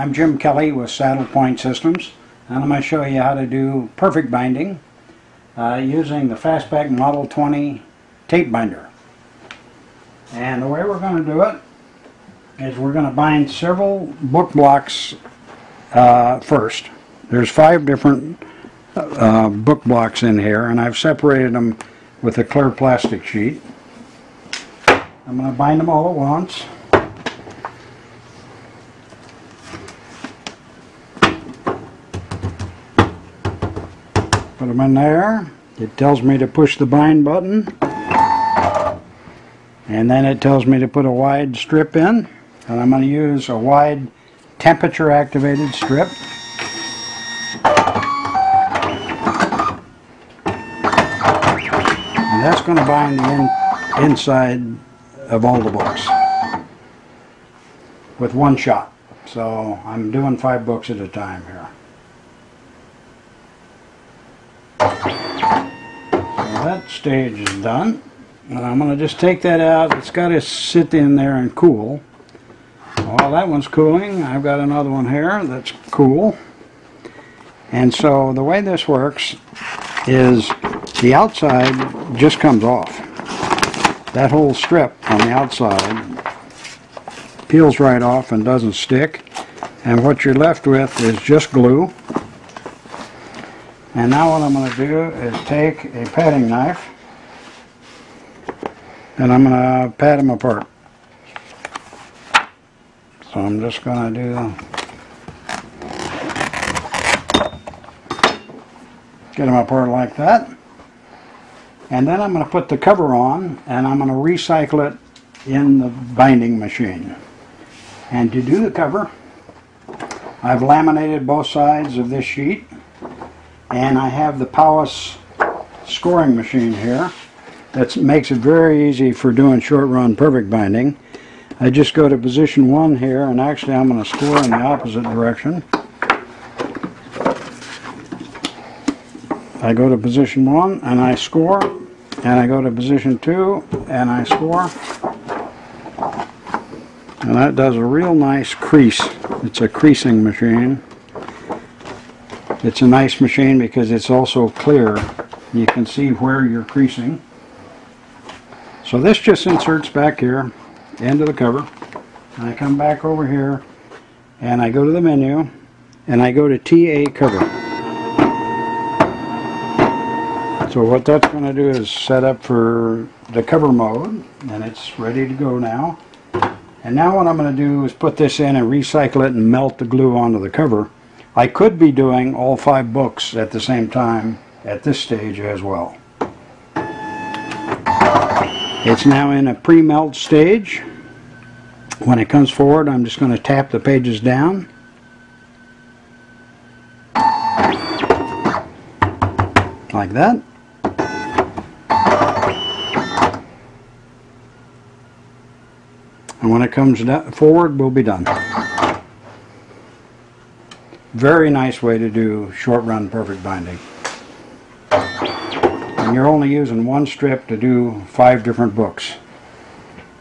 I'm Jim Kelly with Saddle Point Systems, and I'm going to show you how to do perfect binding using the Fastback Model 20 tape binder. And the way we're going to do it is we're going to bind several book blocks first. There's 5 different book blocks in here, and I've separated them with a clear plastic sheet. I'm going to bind them all at once. Put them in there. It tells me to push the bind button, and then it tells me to put a wide strip in, and I'm going to use a wide temperature activated strip. And that's going to bind the inside of all the books with one shot. So I'm doing 5 books at a time here. So that stage is done, and I'm going to just take that out. It's got to sit in there and cool. While that one's cooling, I've got another one here that's cool. And so the way this works is the outside just comes off. That whole strip on the outside peels right off and doesn't stick, and what you're left with is just glue. And now what I'm going to do is take a padding knife, and I'm going to pad them apart. So I'm just going to get them apart like that. And then I'm going to put the cover on, and I'm going to recycle it in the binding machine. And to do the cover, I've laminated both sides of this sheet. And I have the Powis scoring machine here that makes it very easy for doing short run perfect binding. I just go to position 1 here, and actually I'm going to score in the opposite direction. I go to position 1 and I score, and I go to position 2 and I score, and that does a real nice crease. It's a creasing machine. It's a nice machine because it's also clear. You can see where you're creasing. So this just inserts back here into the cover. And I come back over here, and I go to the menu, and I go to TA cover. So what that's going to do is set up for the cover mode, and it's ready to go now. And now what I'm going to do is put this in and recycle it and melt the glue onto the cover. I could be doing all 5 books at the same time at this stage as well. It's now in a pre-melt stage. When it comes forward, I'm just going to tap the pages down. Like that. And when it comes forward, we'll be done. Very nice way to do short run perfect binding. And you're only using one strip to do 5 different books.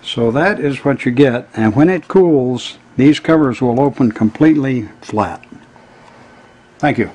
So that is what you get, and when it cools, these covers will open completely flat. Thank you.